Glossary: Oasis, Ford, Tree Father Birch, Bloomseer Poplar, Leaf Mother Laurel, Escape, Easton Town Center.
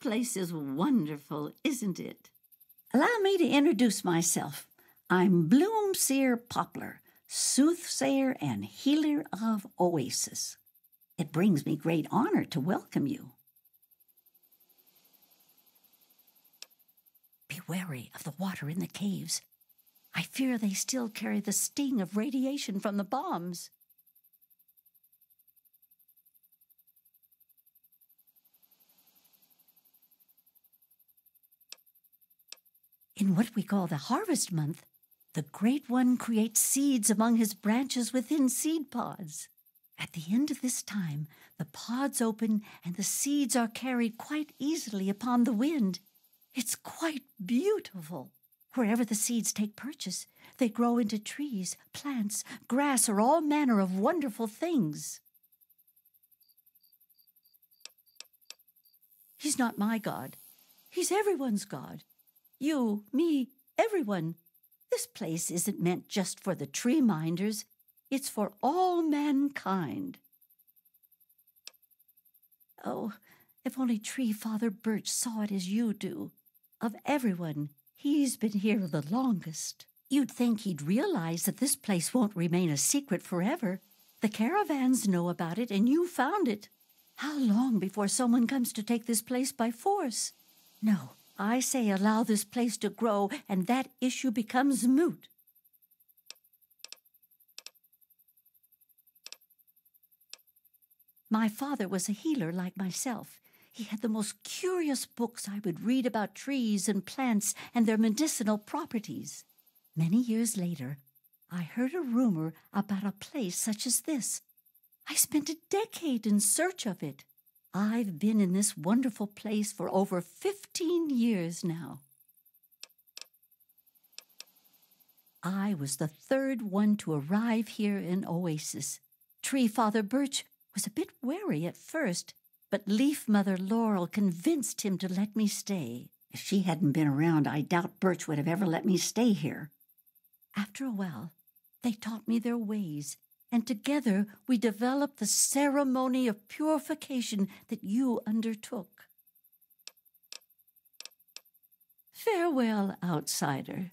place is wonderful, isn't it? Allow me to introduce myself. I'm Bloomseer Poplar, soothsayer and healer of Oasis. It brings me great honor to welcome you. Be wary of the water in the caves. I fear they still carry the sting of radiation from the bombs. In what we call the harvest month, the Great One creates seeds among his branches within seed pods. At the end of this time, the pods open and the seeds are carried quite easily upon the wind. It's quite beautiful. Wherever the seeds take purchase, they grow into trees, plants, grass, or all manner of wonderful things. He's not my God. He's everyone's God. You, me, everyone. This place isn't meant just for the tree minders. It's for all mankind. Oh, if only Tree Father Birch saw it as you do. Of everyone, he's been here the longest. You'd think he'd realize that this place won't remain a secret forever. The caravans know about it, and you found it. How long before someone comes to take this place by force? No. I say allow this place to grow, and that issue becomes moot. My father was a healer like myself. He had the most curious books I would read about trees and plants and their medicinal properties. Many years later, I heard a rumor about a place such as this. I spent a decade in search of it. I've been in this wonderful place for over 15 years now. I was the third one to arrive here in Oasis. Tree Father Birch was a bit wary at first, but Leaf Mother Laurel convinced him to let me stay. If she hadn't been around, I doubt Birch would have ever let me stay here. After a while, they taught me their ways. And together we developed the ceremony of purification that you undertook. Farewell, outsider.